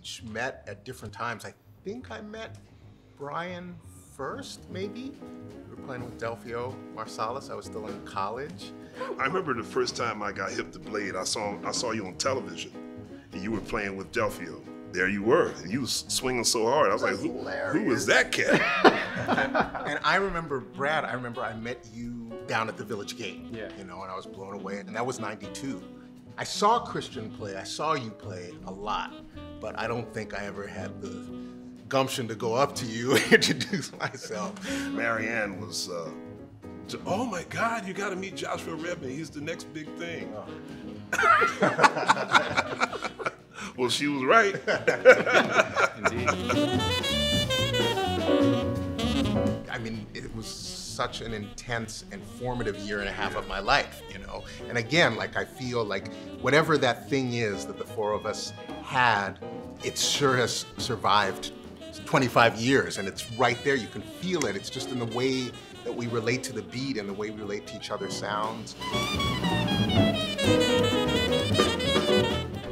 each met at different times. I think I met Brian first, maybe. We were playing with Delphio, Marsalis. I was still in college. I remember the first time I got hip to Blade, I saw you on television, and you were playing with Delphio. There you were, and you was swinging so hard. I was like, who is that cat? And I remember, Brad, I met you down at the Village Gate, you know, and I was blown away, and that was '92. I saw Christian play, I saw you play a lot, but I don't think I ever had the gumption to go up to you and introduce myself. Marianne was, oh my God, you gotta meet Joshua Redman, he's the next big thing. Oh. Well, she was right. Indeed. I mean, it was such an intense and formative year and a half of my life, you know? And again, like, I feel like whatever that thing is that the four of us had, it sure has survived 25 years, and it's right there. You can feel it. It's just in the way that we relate to the beat and the way we relate to each other's sounds.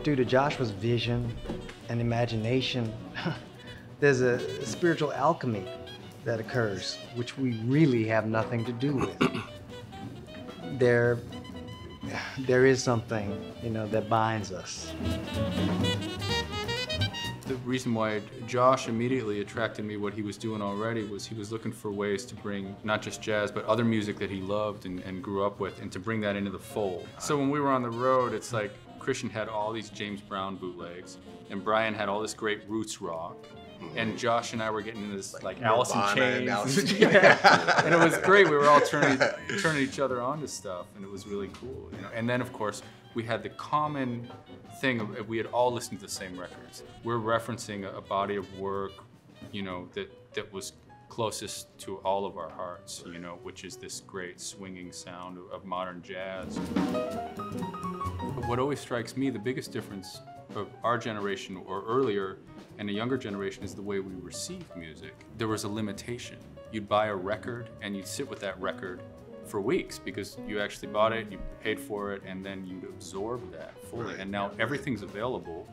Due to Joshua's vision and imagination, there's a spiritual alchemy that occurs, which we really have nothing to do with. There is something, you know, that binds us. The reason why Josh immediately attracted me, what he was doing already, was he was looking for ways to bring not just jazz, but other music that he loved and grew up with, and to bring that into the fold. So when we were on the road, it's like, Christian had all these James Brown bootlegs, and Brian had all this great roots rock, and Josh and I were getting into this like Alice in Chains, and it was great. We were all turning each other on to stuff, and it was really cool, you know. And then of course we had the common thing of, we had all listened to the same records. We're referencing a body of work, you know, that was closest to all of our hearts, you know, which is this great swinging sound of modern jazz. But what always strikes me, the biggest difference of our generation or earlier and the younger generation, is the way we received music. There was a limitation. You'd buy a record and you'd sit with that record for weeks because you actually bought it, you paid for it, and then you'd absorb that fully. Right. And now everything's available,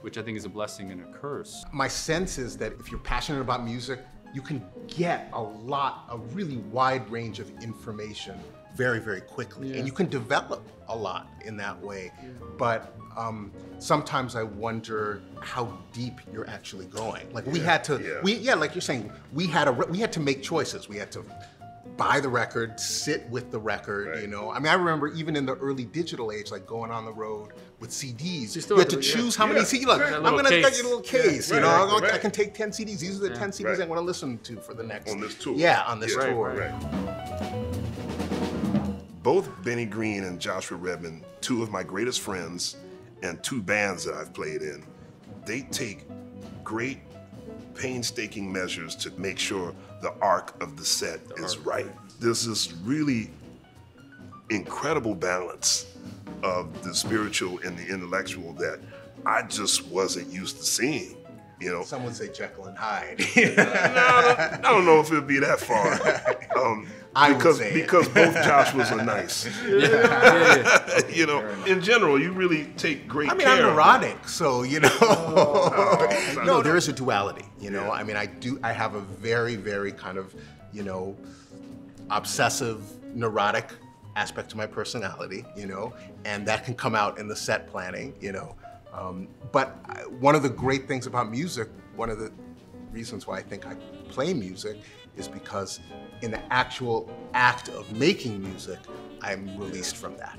which I think is a blessing and a curse. My sense is that if you're passionate about music, you can get a really wide range of information very, very quickly. And you can develop a lot in that way. But sometimes I wonder how deep you're actually going. Like we had to, like you're saying, we had to make choices. We had to buy the record, sit with the record, you know? I mean, I remember even in the early digital age, like going on the road with CDs, you had to choose how many CDs. Like, I'm gonna get a little case, you know? I can take 10 CDs. These are the 10 CDs I wanna listen to for the next. On this tour. Yeah, on this tour. Both Benny Green and Joshua Redman, two of my greatest friends and two bands that I've played in, they take great painstaking measures to make sure the arc of the set is right. There's this really incredible balance of the spiritual and the intellectual that I just wasn't used to seeing, you know? Some would say Jekyll and Hyde. No, I don't know if it'd be that far. Because both Joshuas are nice. You know, in general, you really take great care. I mean, I'm neurotic, so, you know. No, there is a duality, you know. I mean, I have a very, very kind of, you know, obsessive, neurotic aspect to my personality, you know, and that can come out in the set planning, you know. But one of the great things about music, one of the reasons why I think I play music, is because in the actual act of making music, I'm released from that.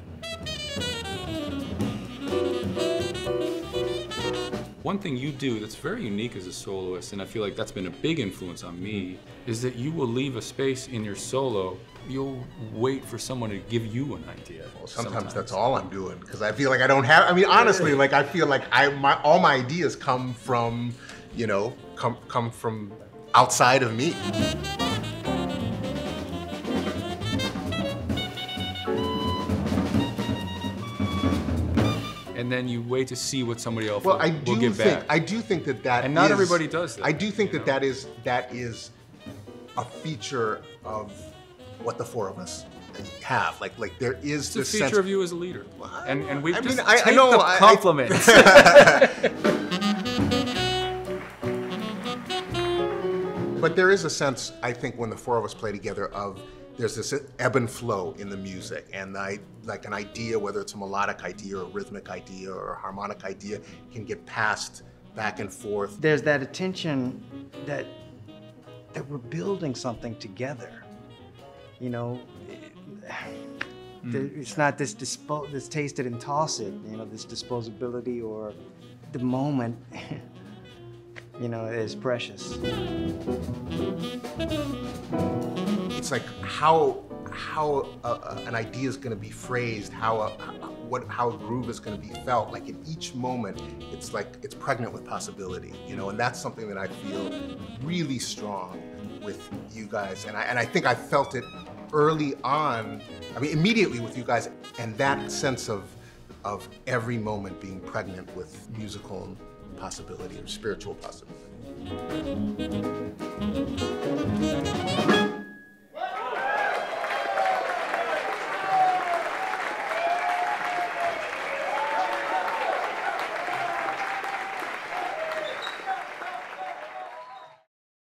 One thing you do that's very unique as a soloist, and I feel like that's been a big influence on me, is that you will leave a space in your solo. You'll wait for someone to give you an idea. Well, sometimes that's all I'm doing, because I feel like I don't have, I mean, honestly, like I feel like all my ideas come from, you know, come from outside of me. And then you wait to see what somebody else will give back. I do think that and not everybody does that. I do think that is a feature of what the four of us have. Like there is this sense. It's a feature of you as a leader. And we've just taken the compliments. But there is a sense, I think, when the four of us play together of there's this ebb and flow in the music, and like an idea, whether it's a melodic idea or a rhythmic idea or a harmonic idea, can get passed back and forth. There's that attention that we're building something together. You know, it's not this taste it and toss it, you know, this disposability or the moment, you know, is precious. It's like how an idea is going to be phrased, how a groove is going to be felt. Like in each moment, it's like it's pregnant with possibility, you know, and that's something that I feel really strong with you guys. And I think I felt it early on, I mean, immediately with you guys, and that sense of every moment being pregnant with musical possibility or spiritual possibility.